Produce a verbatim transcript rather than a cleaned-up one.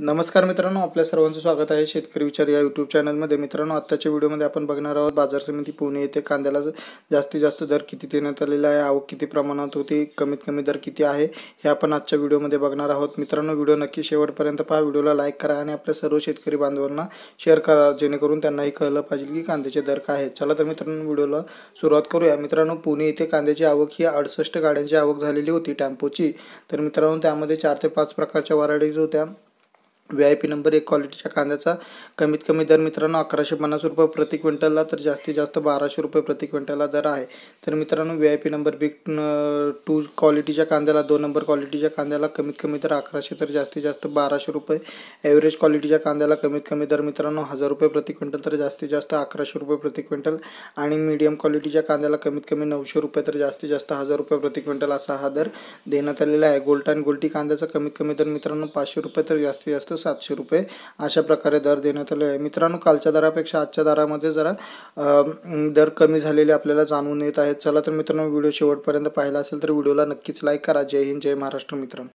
नमस्कार मित्रांनो, आपल्या सर्वांचं स्वागत आहे शेतकरी विचार या यूट्यूब चॅनलमध्ये। मित्रांनो, आजच्या व्हिडिओमध्ये आपण बघणार आहोत बाजार समिती पुणे येथे कांद्याला जास्तीत जास्त दर किती देण्यात आलेला आहे, आवक किती प्रमाणात होती, कमीत कमी दर किती आहे हे आपण आजच्या व्हिडिओमध्ये बघणार आहोत। मित्रांनो, व्हिडिओ नक्की शेवटपर्यंत पहा, व्हिडिओला लाईक करा आणि आपल्या सर्व शेतकरी बांधवांना शेअर करा, जेणेकरून त्यांनाही कळलं पाहिजे की कांद्याचे दर काय आहेत। चला तर मित्रांनो, व्हिडिओला सुरुवात करूया। मित्रांनो, पुणे येथे कांद्याची आवक ही अडुसष्ट गाड्यांची आवक झालेली होती टेम्पोची। तर मित्रांनो, त्यामध्ये चार ते पाच प्रकारच्या व्हरायटीज होत्या। व्हीआयपी नंबर एक क्वालिटीच्या कांद्याचा कमीत कमी दर मित्रांनो अकराशे पन्नास रुपये प्रति क्विंटलला, तर जास्तीत जास्त बाराशे रुपये प्रति क्विंटलला दर आहे। तर मित्रांनो, व्हीआयपी नंबर बिग टू क्वालिटीच्या कांद्याला, दोन नंबर क्वालिटीच्या कांद्याला कमीत कमी दर अकराशे, तर जास्तीत जास्त बाराशे रुपये। ॲव्हरेज क्वालिटीच्या कांद्याला कमीत कमी दर मित्रांनो हजार रुपये प्रति क्विंटल, तर जास्तीत जास्त अकराशे रुपये प्रति क्विंटल। आणि मीडियम क्वालिटीच्या कांद्याला कमीत कमी नऊशे रुपये, तर जास्तीत जास्त हजार रुपये प्रति क्विंटल असा हा दर देण्यात आलेला आहे। गोल्टा आणि गोल्टी कांद्याचा कमीत कमी दर मित्रांनो पाचशे रुपये, तर जास्तीत जास्त सातशे रुपये अशा प्रकारे दर देण्यात आले आहे। मित्रांनो, कालच्या दरापेक्षा आजच्या दरामध्ये जरा दर कमी झालेले आपल्याला जाणून येत आहेत। चला तर मित्रांनो, व्हिडिओ शेवटपर्यंत पाहिला असेल तर व्हिडिओला नक्कीच लाईक करा। जय हिंद, जय महाराष्ट्र मित्रांनो।